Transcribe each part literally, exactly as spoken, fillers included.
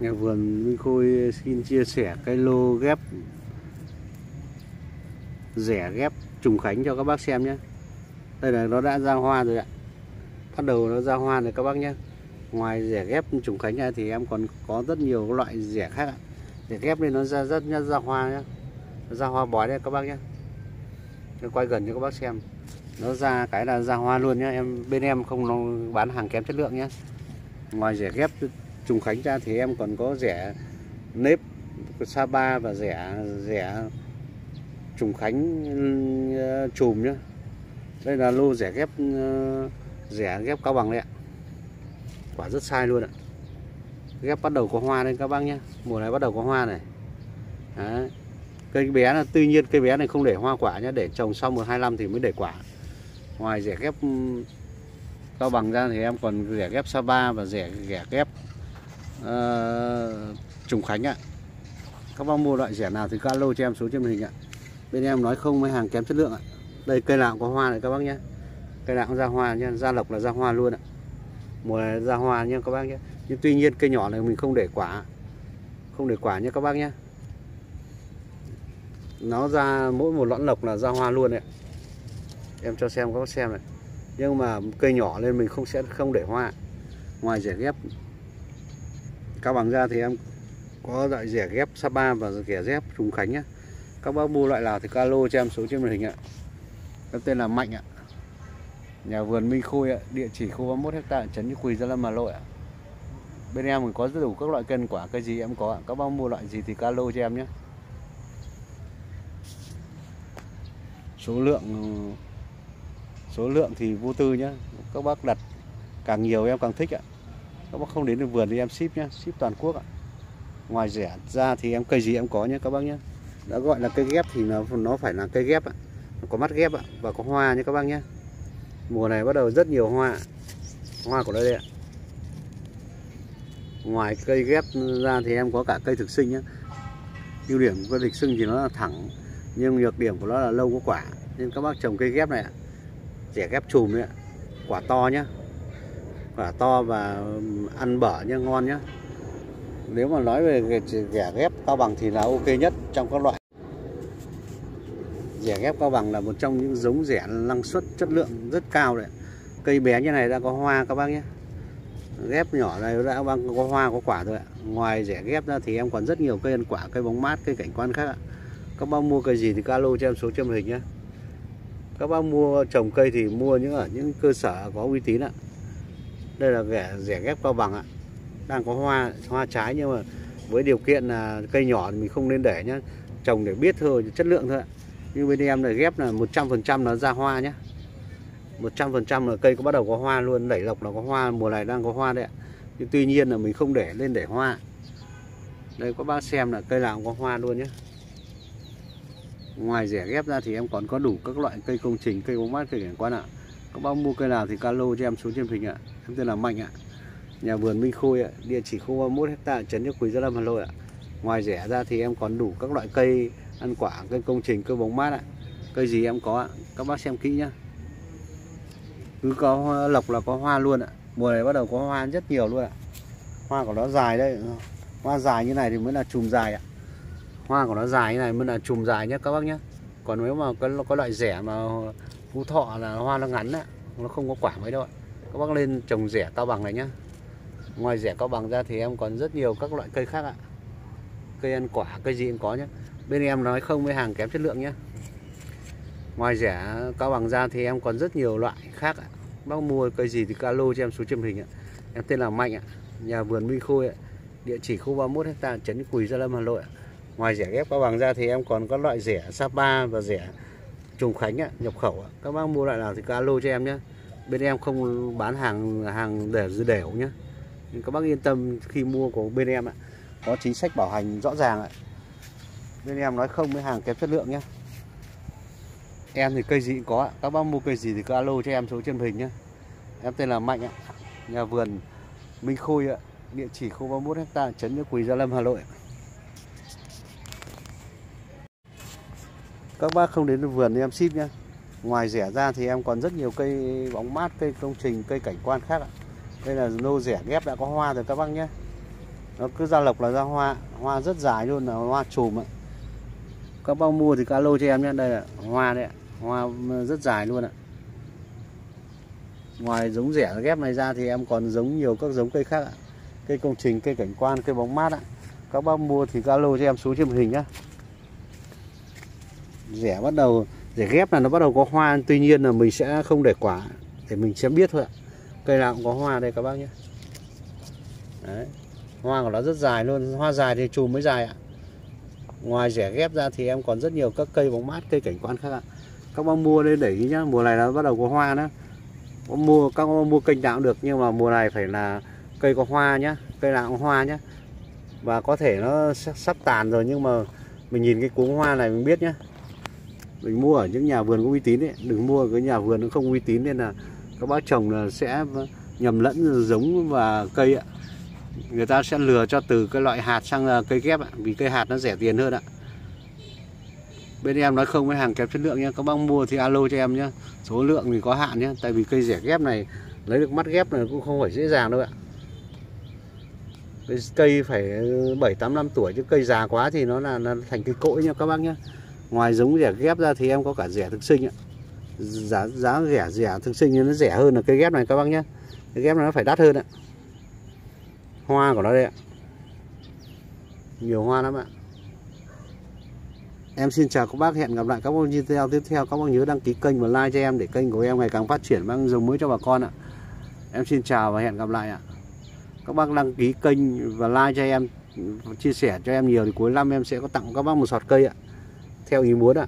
Nhà vườn Minh Khôi xin chia sẻ cái lô ghép rẻ ghép Trùng Khánh cho các bác xem nhé. Đây là nó đã ra hoa rồi ạ. Bắt đầu nó ra hoa rồi các bác nhé. Ngoài rẻ ghép Trùng Khánh ra thì em còn có rất nhiều loại rẻ khác ạ. Rẻ ghép nên nó ra rất ra, ra hoa nhé. Nó ra hoa bói đây các bác nhé. Tôi quay gần cho các bác xem. Nó ra cái là ra hoa luôn nhé. Em bên em không bán hàng kém chất lượng nhé. Ngoài rẻ ghép Trùng Khánh ra thì em còn có rẻ nếp Sapa và rẻ rẻ Trùng Khánh chùm nhé. Đây là lô rẻ ghép rẻ ghép Cao Bằng đấy ạ. Quả rất sai luôn ạ. Ghép bắt đầu có hoa đây các bác nhé. Mùa này bắt đầu có hoa này. Đấy. Cây bé là tuy nhiên cây bé này không để hoa quả nhé, để trồng sau một hai năm thì mới để quả. Ngoài rẻ ghép Cao Bằng ra thì em còn rẻ ghép Sapa và rẻ rẻ ghép uh, Trùng Khánh ạ. Các bác mua loại rẻ nào thì alo cho em số trên màn hình ạ. Bên em nói không mấy hàng kém chất lượng ạ. Đây cây nào cũng có hoa này các bác nhé. Cây nào cũng ra hoa nhé, ra lộc là ra hoa luôn ạ. Mùa này ra hoa nhé các bác nhé. Nhưng tuy nhiên cây nhỏ này mình không để quả. Không để quả nhé các bác nhé. Nó ra mỗi một lõn lộc là ra hoa luôn ạ. Em cho xem các bác xem này. Nhưng mà cây nhỏ nên mình không sẽ không để hoa. Ngoài rẻ ghép Cao Bằng ra thì em có loại rẻ ghép Sapa và rẻ ghép Trùng Khánh nhé. Các bác mua loại nào thì alo cho em số trên màn hình ạ. Em tên là Mạnh ạ. Nhà vườn Minh Khôi ạ, địa chỉ khu ba mươi mốt ha, Trấn Như Quỳnh, Gia Lâm, Hà Nội ạ. Bên em mình có rất đủ các loại cây quả, cây gì em có ạ. Các bác mua loại gì thì alo cho em nhé. Số lượng số lượng thì vô tư nhé. Các bác đặt càng nhiều em càng thích ạ. Các bác không đến được vườn thì em ship nhé, ship toàn quốc ạ. Ngoài rẻ ra thì em cây gì em có nhé các bác nhé. Đã gọi là cây ghép thì nó nó phải là cây ghép ạ. Có mắt ghép ạ và có hoa nhé các bác nhé. Mùa này bắt đầu rất nhiều hoa. Hoa của nó đây ạ. Ngoài cây ghép ra thì em có cả cây thực sinh nhé. Ưu điểm của cây thực sinh thì nó là thẳng, nhưng nhược điểm của nó là lâu có quả. Nên các bác trồng cây ghép này ạ, rẻ ghép chùm đấy ạ. Quả to nhé. Quả to và ăn bở nhé, ngon nhé. Nếu mà nói về rẻ ghép Cao Bằng thì là ok nhất trong các loại. Rẻ ghép Cao Bằng là một trong những giống rẻ năng suất chất lượng rất cao đấy. Cây bé như này đã có hoa các bác nhé. Ghép nhỏ này đã có hoa có quả rồi ạ. Ngoài rẻ ghép ra thì em còn rất nhiều cây ăn quả, cây bóng mát, cây cảnh quan khác ạ. Các bác mua cây gì thì alo cho em số trên màn hình nhé. Các bác mua trồng cây thì mua những ở những cơ sở có uy tín ạ. Đây là rẻ rẻ ghép Cao Bằng ạ. Đang có hoa hoa trái nhưng mà với điều kiện là cây nhỏ thì mình không nên để nhé. Trồng để biết thôi, chất lượng thôi ạ. Như bên em này ghép là một trăm phần trăm nó ra hoa nhé. Một trăm phần trăm là cây cũng bắt đầu có hoa luôn, đẩy lộc nó có hoa, mùa này đang có hoa đấy ạ. Nhưng tuy nhiên là mình không để lên để hoa. Đây các bác xem là cây nào cũng có hoa luôn nhé. Ngoài rẻ ghép ra thì em còn có đủ các loại cây công trình, cây bóng mát, cây cảnh quan ạ. Các bác mua cây nào thì alo cho em số trên hình ạ. Em tên là Mạnh ạ. Nhà vườn Minh Khôi ạ, địa chỉ khu ba mươi mốt ha, Trấn Như Quỳnh, Gia Lâm, Hà Nội ạ. Ngoài rẻ ra thì em còn đủ các loại cây ăn quả, cây công trình, cây bóng mát ạ. Cây gì em có ạ. Các bác xem kỹ nhá. Cứ có lộc là có hoa luôn ạ. Mùa này bắt đầu có hoa rất nhiều luôn ạ. Hoa của nó dài đây. Hoa dài như này thì mới là chùm dài ạ. Hoa của nó dài như này mới là chùm dài nhé các bác nhé. Còn nếu mà có, có loại rẻ mà Phú Thọ là hoa nó ngắn ạ. Nó không có quả mấy đâu ạ. Các bác lên trồng rẻ Cao Bằng này nhá. Ngoài rẻ Cao Bằng ra thì em còn rất nhiều các loại cây khác ạ. Cây ăn quả, cây gì em có nhé. Bên em nói không với hàng kém chất lượng nhé. Ngoài rẻ Cao Bằng ra thì em còn rất nhiều loại khác ạ. Bác mua cây gì thì alo cho em số trên hình ạ. Em tên là Mạnh ạ. Nhà vườn Minh Khôi ạ. Địa chỉ khu ba mươi mốt ha, Trấn Như Quỳnh, Gia Lâm, Hà Nội ạ. Ngoài rẻ ghép Cao Bằng ra thì em còn các loại rẻ Sapa và rẻ Trùng Khánh ạ, nhập khẩu ạ. Các bác mua loại nào thì alo cho em nhé. Bên em không bán hàng hàng để dư đều nhé. Nhưng các bác yên tâm khi mua của bên em ạ. Có chính sách bảo hành rõ ràng ạ. Bên em nói không với hàng kém chất lượng nhé. Em thì cây gì cũng có ạ. Các bác mua cây gì thì cứ alo cho em số trên hình nhé. Em tên là Mạnh ạ. Nhà vườn Minh Khôi ạ. Địa chỉ khu ba mươi mốt ha, Trấn Như Quỳnh, Gia Lâm, Hà Nội. Các bác không đến vườn thì em ship nhé. Ngoài rẻ ra thì em còn rất nhiều cây bóng mát, cây công trình, cây cảnh quan khác ạ. Đây là lô rẻ ghép đã có hoa rồi các bác nhé. Nó cứ ra lộc là ra hoa, hoa rất dài luôn, là hoa chùm ạ. Các bác mua thì alo cho em nhé. Đây là hoa đấy ạ, hoa rất dài luôn ạ. Ngoài giống rẻ ghép này ra thì em còn giống nhiều các giống cây khác ạ. Cây công trình, cây cảnh quan, cây bóng mát ạ. Các bác mua thì alo cho em xuống trên màn hình nhá. Rẻ bắt đầu, rẻ ghép là nó bắt đầu có hoa, tuy nhiên là mình sẽ không để quả để mình sẽ biết thôi ạ. Cây nào cũng có hoa đây các bác nhé. Đấy, hoa của nó rất dài luôn, hoa dài thì chùm mới dài ạ. Ngoài rẻ ghép ra thì em còn rất nhiều các cây bóng mát, cây cảnh quan khác ạ. Các bác mua đây để ý nhá, mùa này nó bắt đầu có hoa nữa. Có mua các bác mua kênh nào cũng được, nhưng mà mùa này phải là cây có hoa nhá, cây nào cũng hoa nhá. Và có thể nó sắp tàn rồi nhưng mà mình nhìn cái cuống hoa này mình biết nhá. Mình mua ở những nhà vườn có uy tín ấy, đừng mua ở cái nhà vườn nó không uy tín, nên là các bác trồng là sẽ nhầm lẫn giống và cây ạ. Người ta sẽ lừa cho từ cái loại hạt sang cây ghép ạ, vì cây hạt nó rẻ tiền hơn ạ. Bên em nói không với hàng kém chất lượng nhé, các bác mua thì alo cho em nhé. Số lượng thì có hạn nhé, tại vì cây rẻ ghép này lấy được mắt ghép này cũng không phải dễ dàng đâu ạ. Cây phải bảy tám năm tuổi chứ cây già quá thì nó là, là thành cây cỗi nha các bác nhé. Ngoài giống rẻ ghép ra thì em có cả rẻ thực sinh ạ. Giá, giá rẻ rẻ thực sinh thì nó rẻ hơn là cây ghép này các bác nhé. Cây ghép này nó phải đắt hơn ạ. Hoa của nó đây ạ, nhiều hoa lắm ạ. Em xin chào các bác, hẹn gặp lại các bác video tiếp theo. Các bác nhớ đăng ký kênh và like cho em để kênh của em ngày càng phát triển, mang giống mới cho bà con ạ. Em xin chào và hẹn gặp lại ạ. Các bác đăng ký kênh và like cho em, chia sẻ cho em nhiều thì cuối năm em sẽ có tặng các bác một sọt cây ạ, theo ý muốn ạ.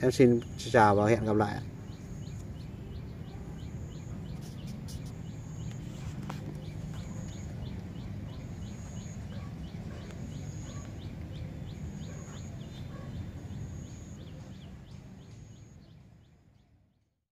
Em xin chào và hẹn gặp lại ạ.